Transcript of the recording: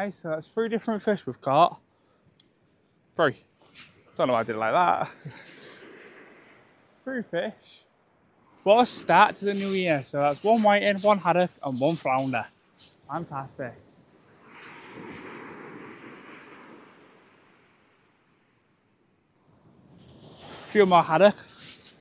Okay, so that's 3 different fish we've caught. 3. Don't know why I did it like that. 3 fish. What a start to the new year. So that's 1 whiting, 1 haddock and 1 flounder. Fantastic. A few more haddock.